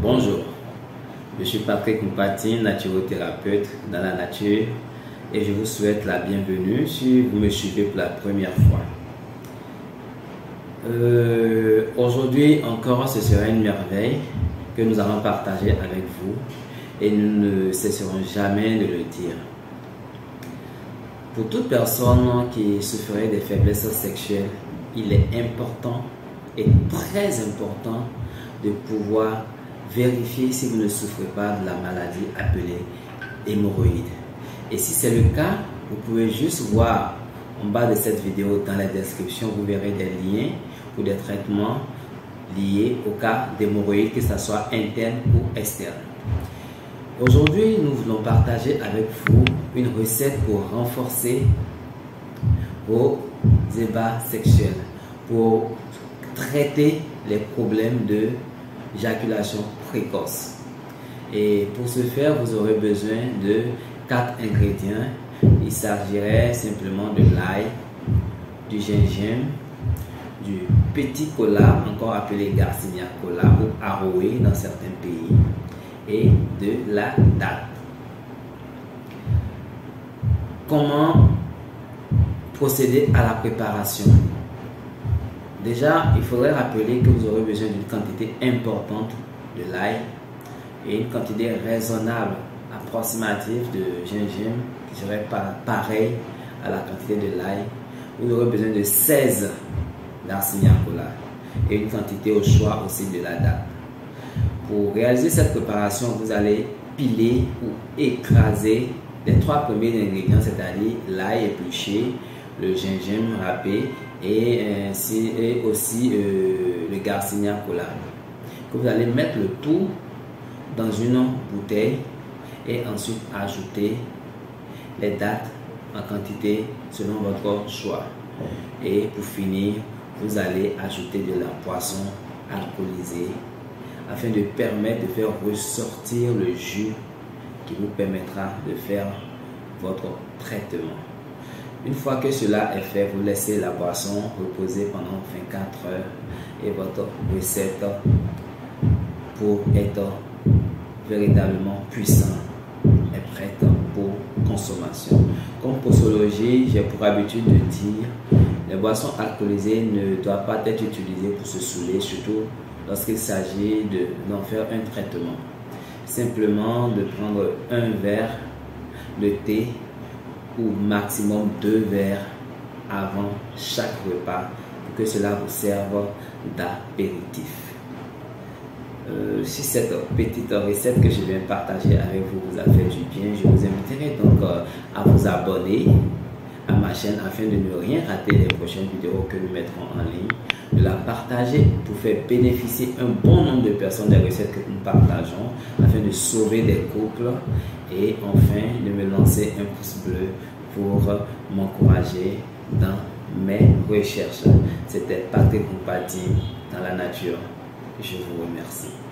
Bonjour, je suis Patrick Mpatin, naturothérapeute dans la nature et je vous souhaite la bienvenue si vous me suivez pour la première fois. Aujourd'hui encore, ce sera une merveille que nous allons partager avec vous et nous ne cesserons jamais de le dire. Pour toute personne qui souffrait des faiblesses sexuelles, il est important et très important de pouvoir vérifier si vous ne souffrez pas de la maladie appelée hémorroïde. Et si c'est le cas, vous pouvez juste voir en bas de cette vidéo dans la description, vous verrez des liens ou des traitements liés au cas d'hémorroïde, que ce soit interne ou externe. Aujourd'hui, nous voulons partager avec vous une recette pour renforcer vos débats sexuels, pour traiter les problèmes de éjaculation précoce. Et pour ce faire, vous aurez besoin de 4 ingrédients. Il s'agirait simplement de l'ail, du gingembre, du petit cola, encore appelé Garcinia kola ou aroé dans certains pays, et de la date. Comment procéder à la préparation? Déjà, il faudrait rappeler que vous aurez besoin d'une quantité importante de l'ail et une quantité raisonnable, approximative de gingembre, qui serait pareil à la quantité de l'ail. Vous aurez besoin de 16 Garcinia kola et une quantité au choix aussi de la date. Pour réaliser cette préparation, vous allez piler ou écraser les 3 premiers ingrédients, c'est-à-dire l'ail épluché, le gingembre râpé et aussi le Garcinia kola, que vous allez mettre le tout dans une bouteille et ensuite ajouter les dattes en quantité selon votre choix. Et pour finir, vous allez ajouter de la boisson alcoolisée afin de permettre de faire ressortir le jus qui vous permettra de faire votre traitement. Une fois que cela est fait, vous laissez la boisson reposer pendant 24 heures et votre recette pour être véritablement puissante est prête pour consommation. Comme posologie, j'ai pour habitude de dire les boissons alcoolisées ne doivent pas être utilisées pour se saouler, surtout lorsqu'il s'agit d'en faire un traitement. Simplement de prendre un verre de thé ou maximum 2 verres avant chaque repas pour que cela vous serve d'apéritif. Si cette petite recette que je viens partager avec vous vous a fait du bien, je vous inviterai donc à vous abonner à ma chaîne afin de ne rien rater des prochaines vidéos que nous mettrons en ligne, de la partager pour faire bénéficier un bon nombre de personnes des recettes que nous partageons afin de sauver des couples, et enfin de me lancer un pouce bleu pour m'encourager dans mes recherches. C'était Patrick Mpatin dans la nature. Je vous remercie.